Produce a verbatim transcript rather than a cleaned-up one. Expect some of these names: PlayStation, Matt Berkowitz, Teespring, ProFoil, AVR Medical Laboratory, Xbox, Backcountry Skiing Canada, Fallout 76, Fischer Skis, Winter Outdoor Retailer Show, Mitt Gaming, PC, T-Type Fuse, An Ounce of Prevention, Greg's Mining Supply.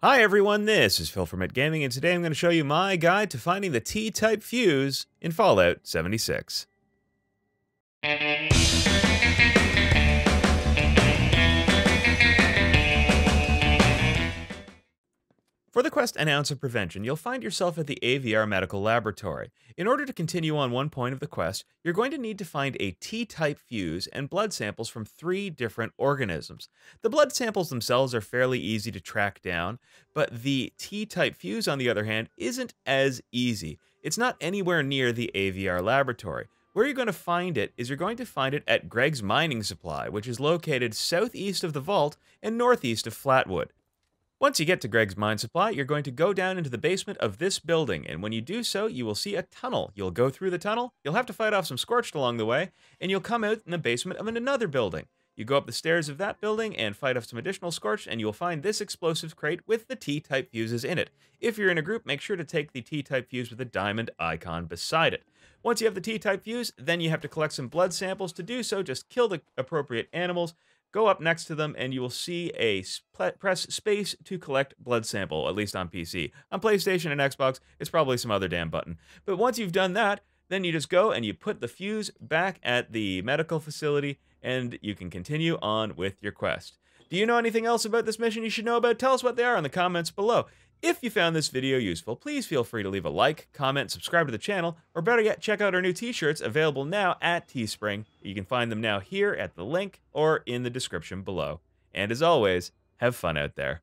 Hi everyone, this is Phil from Mitt Gaming, and today I'm going to show you my guide to finding the T-Type Fuse in Fallout seventy-six. For the quest An Ounce of Prevention, you'll find yourself at the A V R Medical Laboratory. In order to continue on one point of the quest, you're going to need to find a T-type fuse and blood samples from three different organisms. The blood samples themselves are fairly easy to track down, but the T-type fuse, on the other hand, isn't as easy. It's not anywhere near the A V R Laboratory. Where you're going to find it is you're going to find it at Greg's Mining Supply, which is located southeast of the vault and northeast of Flatwood. Once you get to Greg's Mine Supply, you're going to go down into the basement of this building, and when you do so, you will see a tunnel. You'll go through the tunnel, you'll have to fight off some Scorched along the way, and you'll come out in the basement of another building. You go up the stairs of that building and fight off some additional Scorched, and you'll find this explosive crate with the T-type fuses in it. If you're in a group, make sure to take the T-type fuse with a diamond icon beside it. Once you have the T-type fuse, then you have to collect some blood samples. To do so, just kill the appropriate animals, go up next to them, and you will see a press space to collect blood sample, at least on P C. On PlayStation and Xbox, it's probably some other damn button. But once you've done that, then you just go and you put the fuse back at the medical facility, and you can continue on with your quest. Do you know anything else about this mission you should know about? Tell us what they are in the comments below. If you found this video useful, please feel free to leave a like, comment, subscribe to the channel, or better yet, check out our new t-shirts available now at Teespring. You can find them now here at the link or in the description below. And as always, have fun out there.